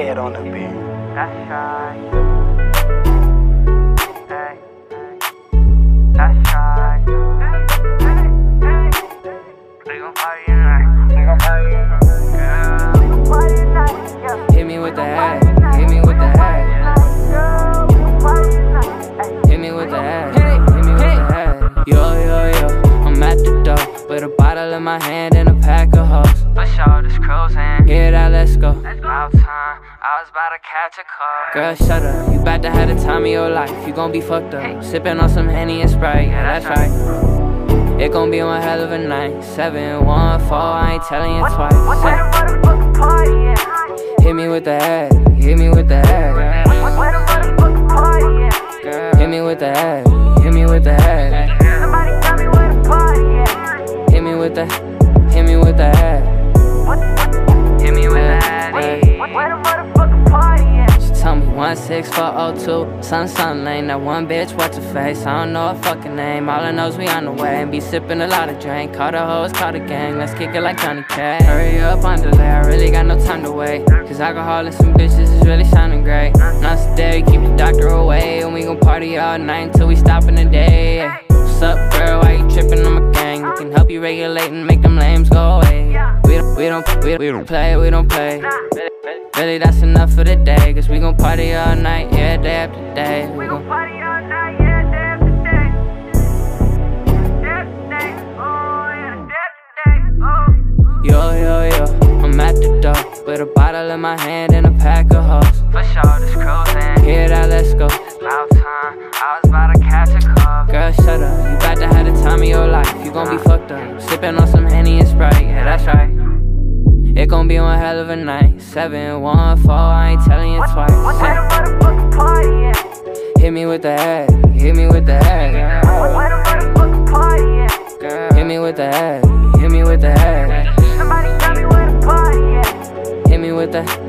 Head on the beat. That's right. Hey. That's right. They gon' party tonight. They gon' party tonight. Hit me with the hat. Hit me with the hat. Hit me with the hat. Hit me with the hat. Yo. I'm at the door with a bottle in my hand and a pack of hoes. Push all this cruising. Hear that? Let's go. Out time. I was about to catch a car. Girl, shut up. You about to have the time of your life. You gon' be fucked up. Hey. Sippin' on some Henny and Sprite. Yeah, that's right. It gon' be one hell of a night. 7-1-4. I ain't telling you twice. What time the motherfucking party at? Hit me with the head. Hit me with the head. What time the motherfucking party at? Hit me with the head. Hit me with the head. Somebody tell me where the party at. Hit me with the. Hit me with the head. Hit me with that. Where the motherfucking party at? She tell me 16402 Sun Lane. That one bitch, what's her face? I don't know her fucking name. All I know's we on the way and be sipping a lot of drink. Call the hoes, call the gang. Let's kick it like Johnny Cash. Hurry up, I'm delayed. I really got no time to wait. Cause alcohol and some bitches is really sounding great. Not today, keep the doctor away. And we gon' party all night until we stop in the day. What's up, girl? Why you tripping on my gang? We can help you regulate and make them lames go away. We don't play. Really, that's enough for the day. Cause we gon' party all night, yeah, day after day. We gon' party all night, yeah, day after day. Day after day, oh, yeah, day after day, oh. Yo, I'm at the door with a bottle in my hand and a pack of hoes. Push all this cruising. Hear that, let's go. It's loud time, I was about to catch a car. Girl, shut up, you about to have the time of your life. You gon' be fucked up, sippin' on some Henny and Sprite. Yeah, that's right. It gon' be one hell of a night. 7-1-4, I ain't telling you twice. What time the motherfucking party at? Hit me with the head. Hit me with the head. Where the motherfucking party at? Girl. Hit me with the head. Hit me with the head. Somebody tell me where the party at. Hit me with the.